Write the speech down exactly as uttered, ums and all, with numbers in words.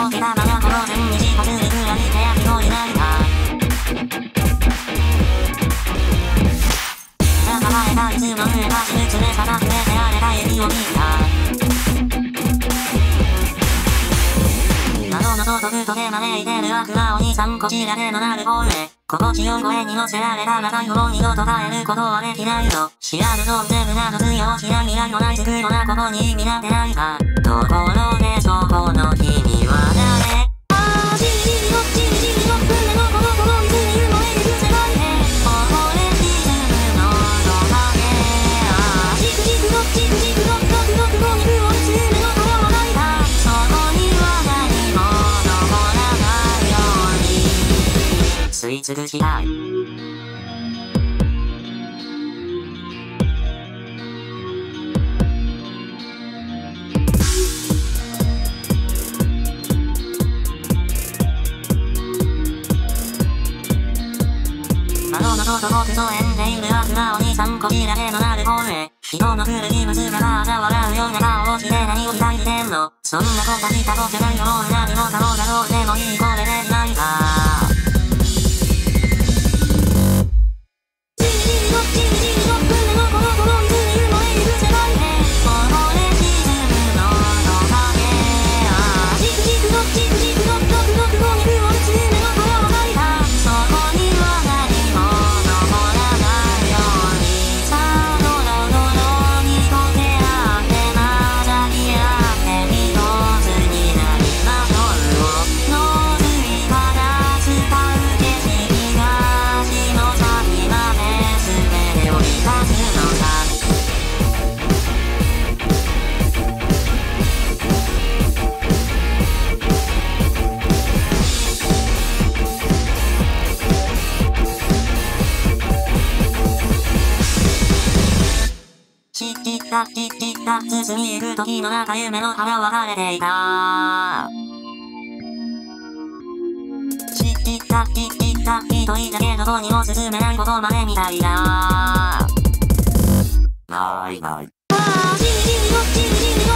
起きたままこの線に近づくように早くもになったさまれたいつも上がしつれさま触れてられた駅を見た謎のごとくとで招いてる悪魔お兄さんこちらでのなる方へ心地よい声に乗せられたまたよも二度と耐えることはできないよ知らぬぞんで胸の強しな未来のない作るなことに意味なんてないかところでそこの君は誰あーじじのじじの船のこのこの水に埋もれる世界へ溺れ沈むのとだけあーじくじくのじくじくのろくろくの肉を沈むのこれはないかそこには何も残らないように吸い尽くしたい窓の外をくそえんでいる悪魔お兄さんこちらへのなる方へ人の古い娘があざ笑うような顔をして何を期待してんのそんな子たちたことじゃないよもう何もかもがどうでもいいこれでいないかじじじのじじじの船のこのこの水に埋もれる世界へ溺れ沈むのとだけああじくじくのじくじくのろくろくの肉を沈むのこれはないかそこにはない「きっきった進みゆく時の中夢の花は枯れていた」「きっきったきっきった一人だけどこにも進めないことまでみたいだ」「ないない」「ああじじじのじじじの」